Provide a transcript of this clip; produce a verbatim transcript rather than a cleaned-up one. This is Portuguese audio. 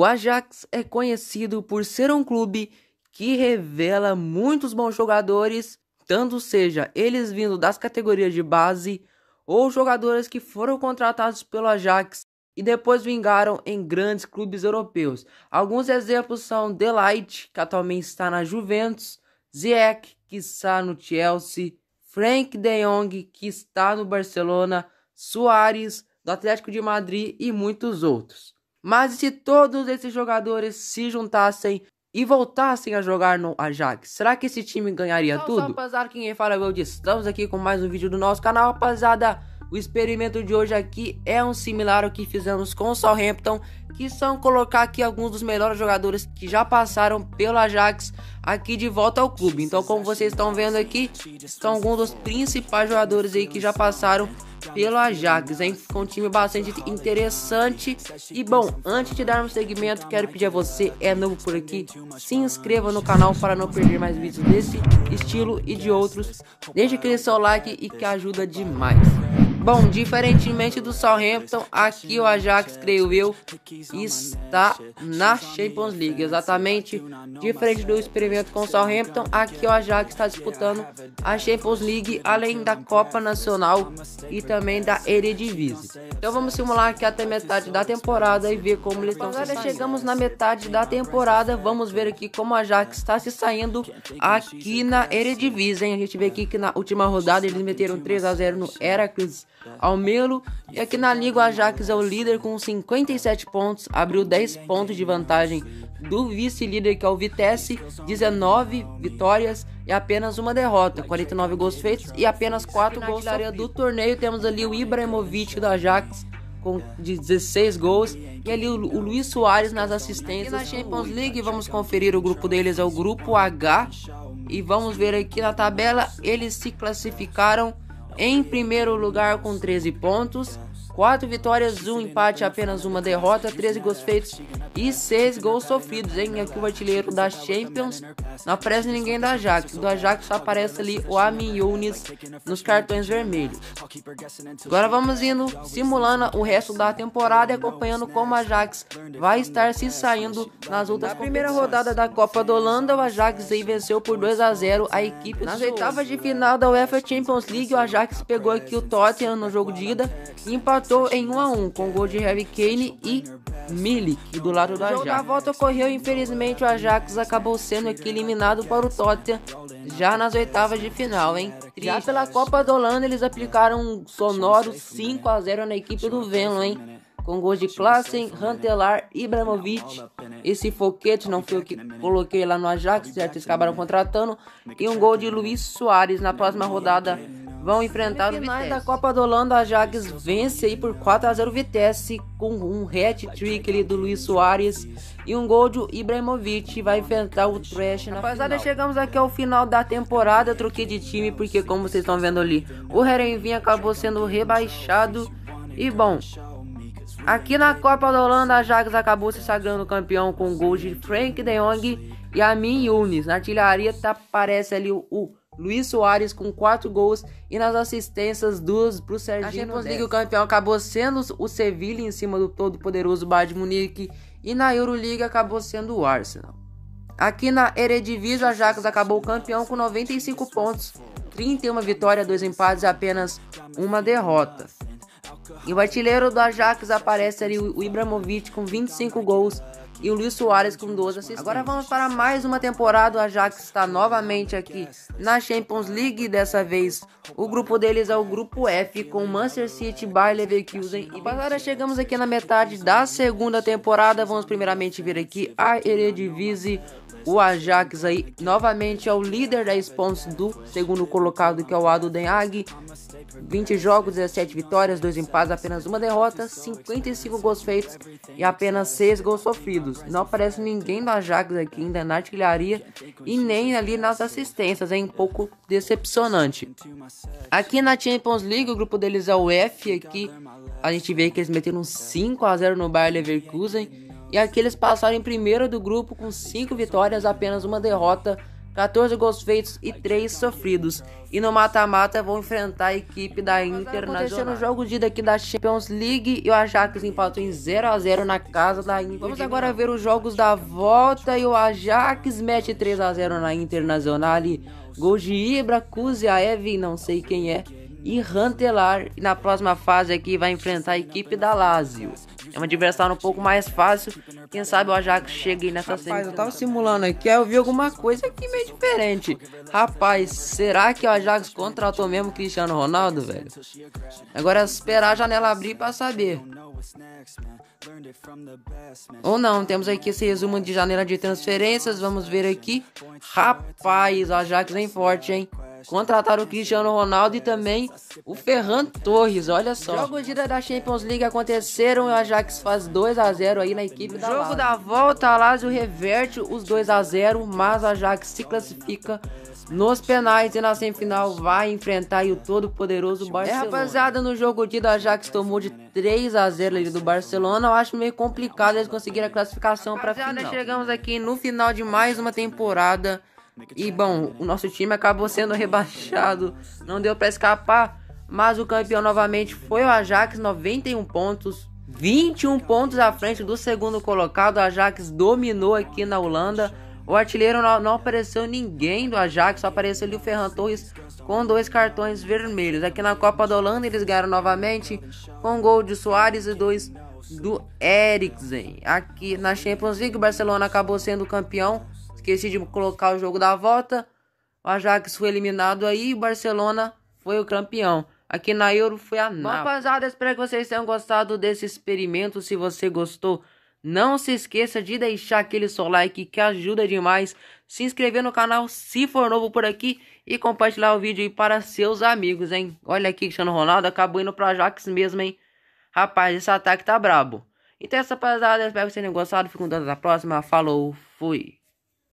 O Ajax é conhecido por ser um clube que revela muitos bons jogadores, tanto seja eles vindo das categorias de base ou jogadores que foram contratados pelo Ajax e depois vingaram em grandes clubes europeus. Alguns exemplos são De Ligt, que atualmente está na Juventus, Ziyech, que está no Chelsea, Frank De Jong, que está no Barcelona, Suárez, do Atlético de Madrid e muitos outros. Mas se todos esses jogadores se juntassem e voltassem a jogar no Ajax, será que esse time ganharia então, tudo? Só, rapaziada, quem fala é o Gold. Estamos aqui com mais um vídeo do nosso canal, rapaziada. O experimento de hoje aqui é um similar ao que fizemos com o Southampton, que são colocar aqui alguns dos melhores jogadores que já passaram pelo Ajax aqui de volta ao clube. Então, como vocês estão vendo aqui, são alguns dos principais jogadores aí que já passaram pelo Ajax, hein? Ficou um time bastante interessante. E bom, antes de darmos segmento, quero pedir a você, é novo por aqui, se inscreva no canal para não perder mais vídeos desse estilo e de outros. Deixe aquele seu like e que ajuda demais. Bom, diferentemente do Southampton, aqui o Ajax, creio eu, está na Champions League. Exatamente, diferente do experimento com o Southampton, aqui o Ajax está disputando a Champions League, além da Copa Nacional e também da Eredivisie. Então vamos simular aqui até metade da temporada e ver como eles estão se saindo. Chegamos na metade da temporada, vamos ver aqui como o Ajax está se saindo aqui na Eredivisie, hein? A gente vê aqui que na última rodada eles meteram três a zero no Heracles Almelo. E aqui na Liga o Ajax é o líder com cinquenta e sete pontos, abriu dez pontos de vantagem do vice-líder, que é o Vitesse, dezenove vitórias e apenas uma derrota, quarenta e nove gols feitos e apenas quatro gols na área do torneio. Temos ali o Ibrahimovic do Ajax com dezesseis gols e ali o, o Luiz Soares nas assistências. E na Champions League vamos conferir o grupo deles, é o grupo H, e vamos ver aqui na tabela. Eles se classificaram em primeiro lugar com treze pontos, quatro vitórias, um empate, apenas uma derrota, treze gols feitos e seis gols sofridos, hein? Aqui o artilheiro da Champions, não aparece ninguém da Ajax. Do Ajax só aparece ali o Amin Younes nos cartões vermelhos. Agora vamos indo, simulando o resto da temporada e acompanhando como a Ajax vai estar se saindo nas outras. Na primeira rodada da Copa da Holanda, o Ajax aí venceu por dois a zero a equipe. Nas oitavas de final da UEFA Champions League, o Ajax pegou aqui o Tottenham no jogo de ida e empatou em um a um com gol de Harry Kane e Milik do lado do Ajax. O jogo da volta ocorreu, infelizmente o Ajax acabou sendo aqui eliminado para o Tottenham já nas oitavas de final, hein? Já pela Copa da Holanda eles aplicaram um sonoro cinco a zero na equipe do Venlo, hein? Com gols de Klasen, Huntelaar, Ibrahimovic. Esse foquete não foi o que coloquei lá no Ajax, certo? Eles acabaram contratando. E um gol de Luiz Soares. Na próxima rodada vão enfrentar o Vitesse. Da Copa da Holanda, a Ajax vence aí por quatro a zero o Vitesse com um hat-trick do Luiz Soares e um gol de Ibrahimovic. Vai enfrentar o Trash na Rapaziada, final. Chegamos aqui ao final da temporada. Eu troquei de time porque, como vocês estão vendo ali, o Herenvin acabou sendo rebaixado. E bom, aqui na Copa da Holanda, a Ajax acabou se sagrando campeão com gol de Frank De Jong e Amin Younes. Na artilharia tá, aparece ali o, o Luiz Soares com quatro gols e nas assistências dos pro Serginho. A Champions League o campeão acabou sendo o Sevilha em cima do todo poderoso Bayern de Munique e na Euroliga acabou sendo o Arsenal. Aqui na Eredivisie a Ajax acabou campeão com noventa e cinco pontos, trinta e uma vitórias, dois empates e apenas uma derrota. E o artilheiro do Ajax aparece ali o Ibrahimovic com vinte e cinco gols e o Luiz Soares com doze assistências. Agora vamos para mais uma temporada. O Ajax está novamente aqui na Champions League. Dessa vez o grupo deles é o grupo F com Manchester City, Bayer Leverkusen. E agora chegamos aqui na metade da segunda temporada. Vamos primeiramente ver aqui a Eredivisie. O Ajax aí novamente é o líder da pontos do segundo colocado, que é o A D O Den Haag. vinte jogos, dezessete vitórias, dois empates, apenas uma derrota, cinquenta e cinco gols feitos e apenas seis gols sofridos. Não aparece ninguém do Ajax aqui ainda na artilharia e nem ali nas assistências, é um pouco decepcionante. Aqui na Champions League o grupo deles é o F. Aqui a gente vê que eles meteram cinco a zero no Bayer Leverkusen. E aqui eles passaram em primeiro do grupo com cinco vitórias, apenas uma derrota. quatorze gols feitos e três sofridos. E no mata-mata vão enfrentar a equipe da Internacional. Aconteceu no jogo de daqui da Champions League e o Ajax empatou em zero a zero na casa da Inter. Vamos agora ver os jogos da volta e o Ajax mete três a zero na Internacional. E gols de Ibra, Kuziaev, não sei quem é, e Huntelaar. E na próxima fase aqui vai enfrentar a equipe da Lazio. É um adversário um pouco mais fácil. Quem sabe o Ajax chega aí nessa semifinal. Rapaz, eu tava simulando aqui, eu vi alguma coisa aqui meio diferente. Rapaz, será que o Ajax contratou mesmo Cristiano Ronaldo, velho? Agora é esperar a janela abrir pra saber. Ou não, temos aqui esse resumo de janela de transferências. Vamos ver aqui. Rapaz, o Ajax vem forte, hein? Contrataram o Cristiano Ronaldo e também o Ferran Torres, olha só. Jogos de da Champions League aconteceram e o Ajax faz dois a zero aí na equipe da Lazio. Jogo da volta, a Lazio reverte os dois a zero, mas o Ajax se classifica nos penais e na semifinal vai enfrentar aí o todo poderoso Barcelona. É, rapaziada, no jogo de da Ajax tomou de três a zero ali do Barcelona. Eu acho meio complicado eles conseguirem a classificação para final. Rapaziada, chegamos aqui no final de mais uma temporada. E bom, o nosso time acabou sendo rebaixado, não deu pra escapar, mas o campeão novamente foi o Ajax, noventa e um pontos, vinte e um pontos à frente do segundo colocado. O Ajax dominou aqui na Holanda, o artilheiro não, não apareceu ninguém do Ajax, só apareceu ali o Ferran Torres com dois cartões vermelhos. Aqui na Copa da Holanda eles ganharam novamente com gol de Soares e dois do Eriksen. Aqui na Champions League o Barcelona acabou sendo campeão. Esqueci de colocar o jogo da volta. O Ajax foi eliminado aí e o Barcelona foi o campeão. Aqui na Euro foi a Nápoles. Rapaziada, espero que vocês tenham gostado desse experimento. Se você gostou, não se esqueça de deixar aquele seu like que ajuda demais. Se inscrever no canal se for novo por aqui e compartilhar o vídeo aí para seus amigos, hein? Olha aqui, Cristiano Ronaldo acabou indo pro Ajax mesmo, hein? Rapaz, esse ataque tá brabo. Então, essa rapaziada, espero que vocês tenham gostado. Fico com todos na próxima. Falou, fui.